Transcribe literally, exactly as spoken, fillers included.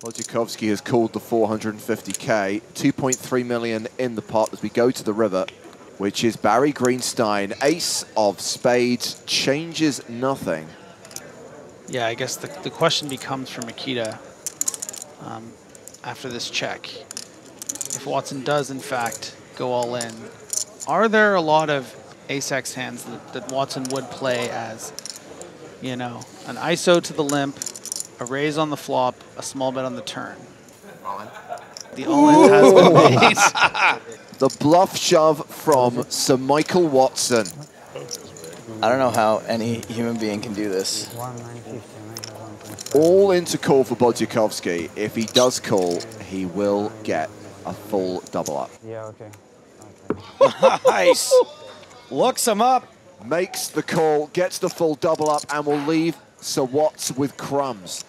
Badziakouski has called the four hundred fifty K, two point three million in the pot as we go to the river, which is Barry Greenstein. Ace of spades, changes nothing. Yeah, I guess the, the question becomes for Mikita um, after this check. If Watson does, in fact, go all in, are there a lot of ace-x hands that, that Watson would play as, you know, an I S O to the limp, a raise on the flop, a small bet on the turn? All-in. The all-in has been made. The bluff shove from Sir Michael Watson. I don't know how any human being can do this. All in to call for Badziakouski. If he does call, he will get a full double up. Yeah, okay. okay. Nice. Looks him up. Makes the call, gets the full double up, and will leave Sir Watts with crumbs.